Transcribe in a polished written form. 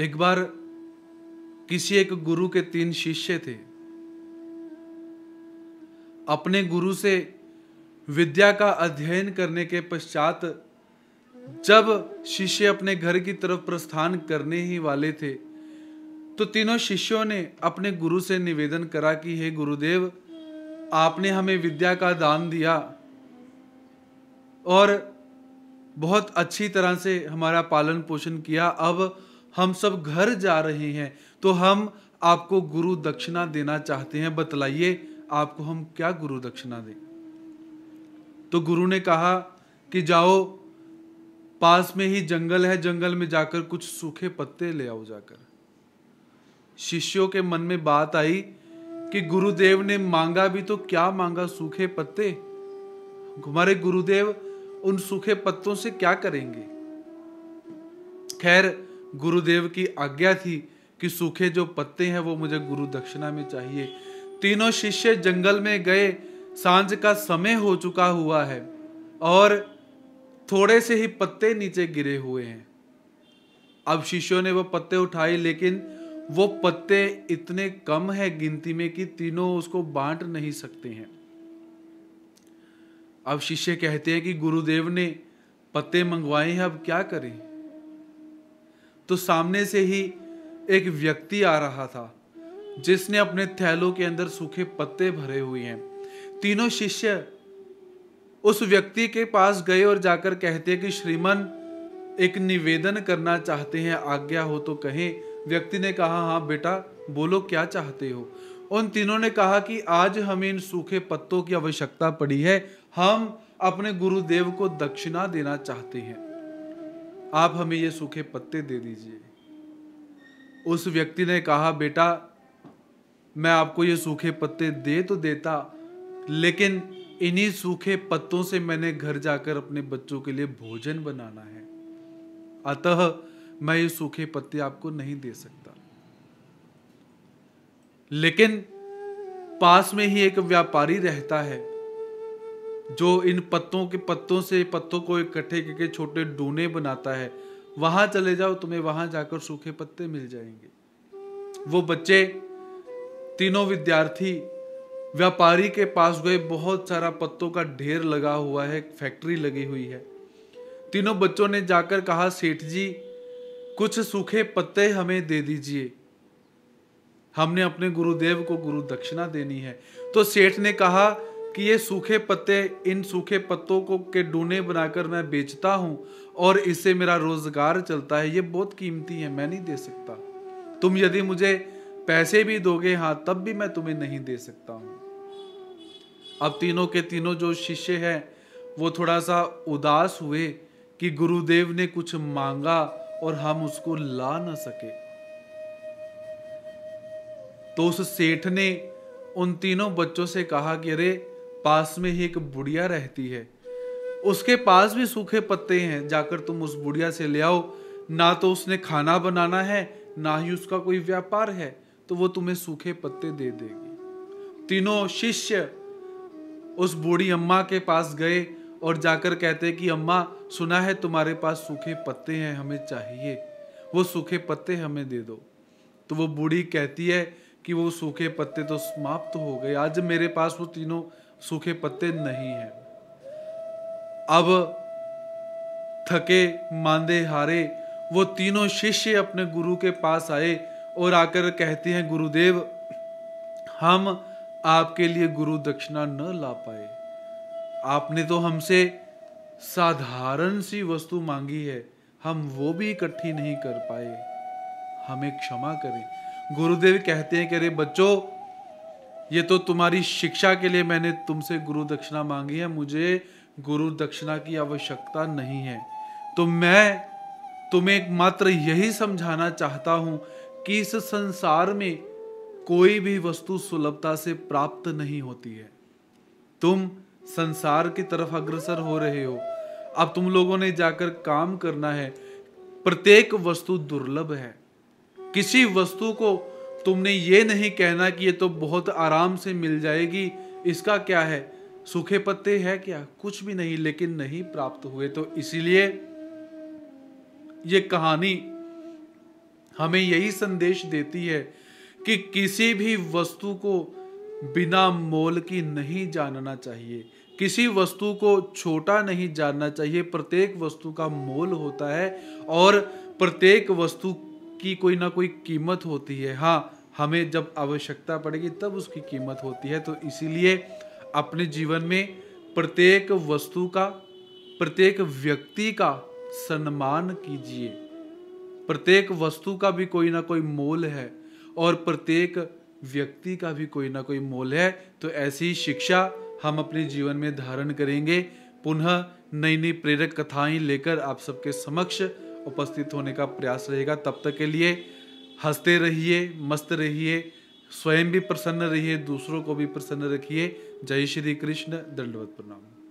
एक बार किसी एक गुरु के 3 शिष्य थे। अपने गुरु से विद्या का अध्ययन करने के पश्चात जब शिष्य अपने घर की तरफ प्रस्थान करने ही वाले थे तो 3 शिष्यों ने अपने गुरु से निवेदन करा कि हे गुरुदेव, आपने हमें विद्या का दान दिया और बहुत अच्छी तरह से हमारा पालन पोषण किया। अब हम सब घर जा रहे हैं तो हम आपको गुरु दक्षिणा देना चाहते हैं, बतलाइए आपको हम क्या गुरु दक्षिणा दें। तो गुरु ने कहा कि जाओ, पास में ही जंगल है, जंगल में जाकर कुछ सूखे पत्ते ले आओ जाकर। शिष्यों के मन में बात आई कि गुरुदेव ने मांगा भी तो क्या मांगा, सूखे पत्ते। हमारे गुरुदेव उन सूखे पत्तों से क्या करेंगे। खैर, गुरुदेव की आज्ञा थी कि सूखे जो पत्ते हैं वो मुझे गुरु दक्षिणा में चाहिए। 3 शिष्य जंगल में गए। सांझ का समय हो चुका हुआ है और थोड़े से ही पत्ते नीचे गिरे हुए हैं। अब शिष्यों ने वो पत्ते उठाए, लेकिन वो पत्ते इतने कम है गिनती में कि 3 उसको बांट नहीं सकते हैं। अब शिष्य कहते हैं कि गुरुदेव ने पत्ते मंगवाए हैं, अब क्या करें। तो सामने से ही एक व्यक्ति आ रहा था जिसने अपने थैलों के अंदर सूखे पत्ते भरे हुए हैं। 3 शिष्य उस व्यक्ति के पास गए और जाकर कहते हैं कि श्रीमन, एक निवेदन करना चाहते हैं, आज्ञा हो तो कहें। व्यक्ति ने कहा, हाँ बेटा, बोलो क्या चाहते हो। उन 3 ने कहा कि आज हमें इन सूखे पत्तों की आवश्यकता पड़ी है, हम अपने गुरुदेव को दक्षिणा देना चाहते हैं, आप हमें ये सूखे पत्ते दे दीजिए। उस व्यक्ति ने कहा, बेटा, मैं आपको ये सूखे पत्ते दे तो देता, लेकिन इन्हीं सूखे पत्तों से मैंने घर जाकर अपने बच्चों के लिए भोजन बनाना है, अतः मैं ये सूखे पत्ते आपको नहीं दे सकता। लेकिन पास में ही एक व्यापारी रहता है जो इन पत्तों को इकट्ठे करके छोटे डूने बनाता है, वहां चले जाओ, तुम्हें वहां जाकर सूखे पत्ते मिल जाएंगे। वो बच्चे 3 विद्यार्थी व्यापारी के पास गए। बहुत सारा पत्तों का ढेर लगा हुआ है, फैक्ट्री लगी हुई है। 3 बच्चों ने जाकर कहा, सेठ जी, कुछ सूखे पत्ते हमें दे दीजिए, हमने अपने गुरुदेव को गुरु दक्षिणा देनी है। तो सेठ ने कहा कि ये सूखे पत्ते, इन सूखे पत्तों को के डूने बनाकर मैं बेचता हूँ और इससे मेरा रोजगार चलता है, ये बहुत कीमती है, मैं नहीं दे सकता। तुम यदि मुझे पैसे भी दोगे हाँ, तब भी मैं तुम्हें नहीं दे सकता हूँ। अब 3 के 3 जो शिष्य हैं वो थोड़ा सा उदास हुए कि गुरुदेव ने कुछ मांगा और हम उसको ला ना सके। तो उस सेठ ने उन 3 बच्चों से कहा कि अरे, पास में ही एक बुढ़िया रहती है, उसके पास भी सूखे पत्ते हैं, जाकर तुम उस बुढ़िया से ले आओ। ना तो उसने खाना बनाना है, ना ही उसका कोई व्यापार है, तो वो तुम्हें सूखे पत्ते दे देगी। 3 शिष्य उस बूढ़ी अम्मा के पास गए और जाकर कहते कि अम्मा, सुना है तुम्हारे पास सूखे पत्ते हैं, हमें चाहिए, वो सूखे पत्ते हमें दे दो। तो वो बूढ़ी कहती है कि वो सूखे पत्ते तो समाप्त हो गए, आज मेरे पास वो 3 सूखे पत्ते नहीं हैं। अब थके मांदे हारे वो 3 शिष्य अपने गुरु के पास आए और आकर कहते हैं, गुरुदेव, हम आपके लिए गुरु दक्षिणा न ला पाए, आपने तो हमसे साधारण सी वस्तु मांगी है, हम वो भी इकट्ठी नहीं कर पाए, हमें क्षमा करें। गुरुदेव कहते हैं कि अरे बच्चों, ये तो तुम्हारी शिक्षा के लिए मैंने तुमसे गुरु दक्षिणा मांगी है, मुझे गुरु दक्षिणा की आवश्यकता नहीं है। तो मैं तुम्हें मात्र यही समझाना चाहता हूं कि इस संसार में कोई भी वस्तु सुलभता से प्राप्त नहीं होती है, तुम संसार की तरफ अग्रसर हो रहे हो, अब तुम लोगों ने जाकर काम करना है। प्रत्येक वस्तु दुर्लभ है, किसी वस्तु को तुमने ये नहीं कहना कि ये तो बहुत आराम से मिल जाएगी, इसका क्या है, सूखे पत्ते है क्या, कुछ भी नहीं, लेकिन नहीं प्राप्त हुए। तो इसीलिए ये कहानी हमें यही संदेश देती है कि किसी भी वस्तु को बिना मोल की नहीं जानना चाहिए, किसी वस्तु को छोटा नहीं जानना चाहिए। प्रत्येक वस्तु का मोल होता है और प्रत्येक वस्तु की कोई ना कोई कीमत होती है। हाँ, हमें जब आवश्यकता पड़ेगी तब उसकी कीमत होती है। तो इसीलिए अपने जीवन में प्रत्येक वस्तु का, प्रत्येक व्यक्ति का सम्मान कीजिए। प्रत्येक वस्तु का भी कोई ना कोई मोल है और प्रत्येक व्यक्ति का भी कोई ना कोई मोल है। तो ऐसी शिक्षा हम अपने जीवन में धारण करेंगे। पुनः नई नई प्रेरक कथाएं लेकर आप सबके समक्ष उपस्थित होने का प्रयास रहेगा। तब तक के लिए हंसते रहिए, मस्त रहिए, स्वयं भी प्रसन्न रहिए, दूसरों को भी प्रसन्न रखिए। जय श्री कृष्ण। दंडवत प्रणाम।